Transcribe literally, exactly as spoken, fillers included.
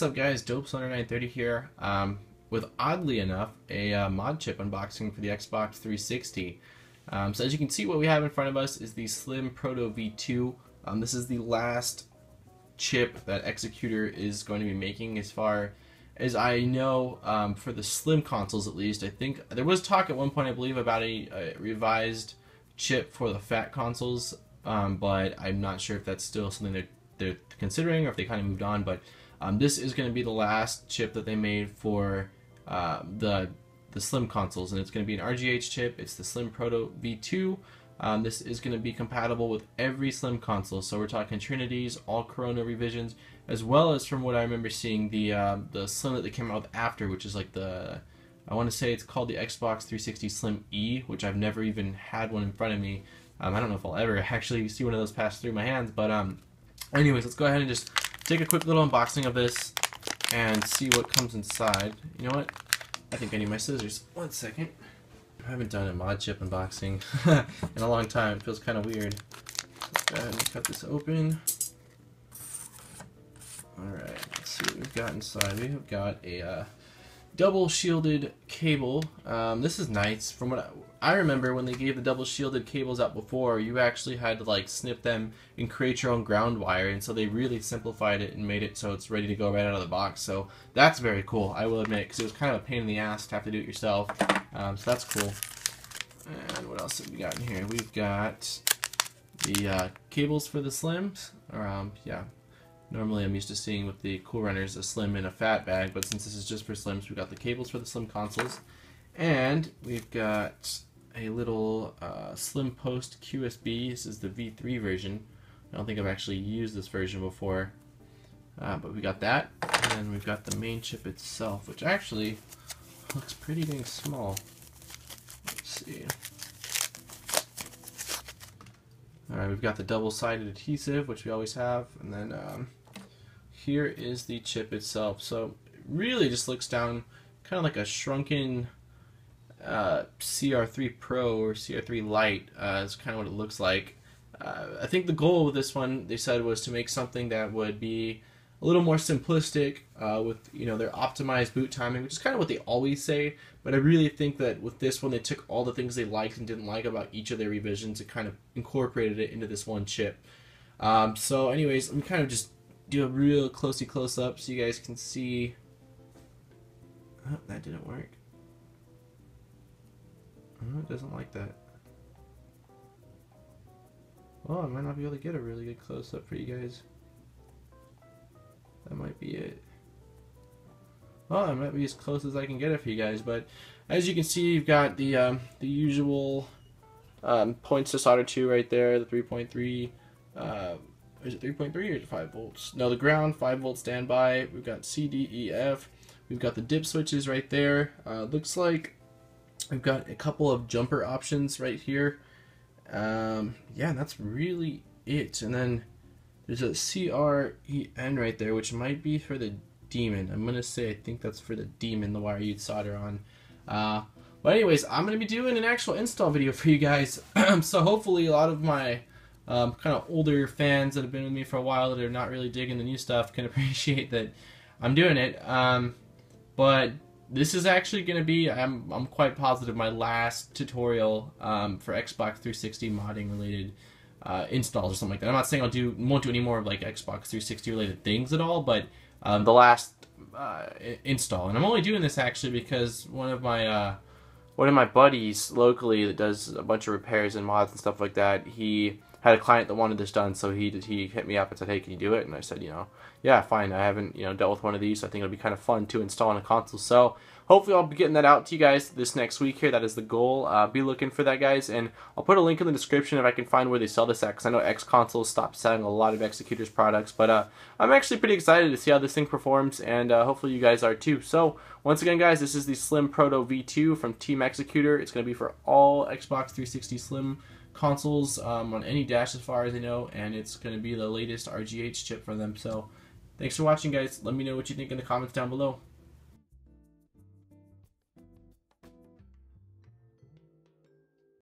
What's up guys, DopeSunder nine thirty here um, with, oddly enough, a uh, mod chip unboxing for the Xbox three sixty. Um, so as you can see, what we have in front of us is the Slim Proto V two. Um, this is the last chip that Xecuter is going to be making, as far as I know, um, for the Slim consoles at least. I think there was talk at one point, I believe, about a, a revised chip for the fat consoles, um, but I'm not sure if that's still something they're, they're considering or if they kind of moved on. But Um, this is going to be the last chip that they made for uh, the the Slim consoles, and it's going to be an R G H chip. It's the Slim Proto V two. Um, this is going to be compatible with every Slim console, so we're talking Trinities, all Corona revisions, as well as, from what I remember seeing, the uh, the Slim that they came out with after, which is like the, I want to say it's called the Xbox three sixty Slim E, which I've never even had one in front of me. Um, I don't know if I'll ever actually see one of those pass through my hands, but um, anyways, let's go ahead and just take a quick little unboxing of this and see what comes inside. You know what? I think I need my scissors. One second. I haven't done a mod chip unboxing in a long time. It feels kind of weird. Let's go ahead and cut this open. Alright, let's see what we've got inside. We have got a uh, double shielded cable. Um, this is nice. From what I, I remember, when they gave the double shielded cables out before, you actually had to like snip them and create your own ground wire, and so they really simplified it and made it so it's ready to go right out of the box. So that's very cool, I will admit, because it was kind of a pain in the ass to have to do it yourself. Um, so that's cool. And what else have we got in here? We've got the uh, cables for the Slims. Or, um, yeah. Normally I'm used to seeing with the Cool Runners a Slim in a fat bag, but since this is just for Slims, we've got the cables for the Slim consoles. And we've got a little uh, Slim Post Q S B. This is the V three version. I don't think I've actually used this version before, uh, but we got that. And then we've got the main chip itself, which actually looks pretty dang small. Let's see. Alright, we've got the double-sided adhesive, which we always have, and then um, here is the chip itself. So it really just looks down kind of like a shrunken uh, C R three Pro or C R three Lite uh, is kind of what it looks like. Uh, I think the goal with this one, they said, was to make something that would be a little more simplistic uh, with, you know, their optimized boot timing, which is kind of what they always say, but I really think that with this one they took all the things they liked and didn't like about each of their revisions and kind of incorporated it into this one chip. Um, so anyways, let me kind of just do a real closey close-up so you guys can see. Oh, that didn't work. Oh, it doesn't like that. Well, I might not be able to get a really good close-up for you guys. That might be it. Well, I might be as close as I can get it for you guys, but as you can see, you've got the um, the usual um, points to solder to right there. The three point three, uh, is it three point three or is it five volts? No, the ground, five volt standby. We've got C D E F. We've got the dip switches right there. Uh, looks like we've got a couple of jumper options right here. Um, yeah, that's really it. And then there's a C R E N right there, which might be for the Demon. I'm going to say I think that's for the Demon, the wire you'd solder on. Uh, but anyways, I'm going to be doing an actual install video for you guys. So hopefully a lot of my um, kind of older fans that have been with me for a while that are not really digging the new stuff can appreciate that I'm doing it. Um, but this is actually going to be, I'm, I'm quite positive, my last tutorial um, for Xbox three sixty modding related Uh, installs or something like that. I'm not saying I'll do won't do any more of like Xbox three sixty related things at all, but um, the last uh, install, and I'm only doing this actually because one of my uh, one of my buddies locally that does a bunch of repairs and mods and stuff like that, he had a client that wanted this done, so he did, he hit me up and said, "Hey, can you do it?" And I said, "You know, yeah, fine. I haven't you know dealt with one of these. So I think it'll be kind of fun to install on a console." So hopefully I'll be getting that out to you guys this next week here. That is the goal. Uh, be looking for that, guys. And I'll put a link in the description if I can find where they sell this at, because I know X Consoles stopped selling a lot of Xecuter's products. But uh, I'm actually pretty excited to see how this thing performs, and uh, hopefully you guys are too. So once again, guys, this is the Slim Proto V two from Team Xecuter. It's going to be for all Xbox three sixty Slim consoles um, on any dash as far as I know, and it's going to be the latest R G H chip for them. So thanks for watching, guys. Let me know what you think in the comments down below.